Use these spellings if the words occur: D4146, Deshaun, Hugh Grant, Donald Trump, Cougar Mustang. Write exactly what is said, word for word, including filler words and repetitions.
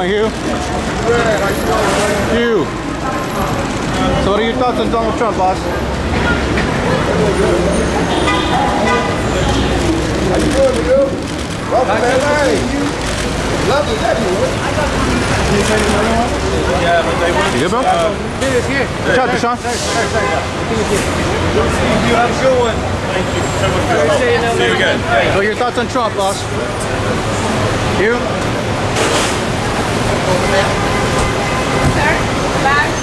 going, Hugh? Good. How you doing? Hugh. So what are your thoughts on Donald Trump, boss? How you doing, Hugh? Welcome, everybody. Lovely to have you. Can you take another one? Yeah, but they want to. You good, bro? Uh, here. Watch out, Deshaun. Thanks, thanks, thanks. You have a good one. Thank you so much for your help. See you again. So your thoughts on Trump, boss? You? Sir, back.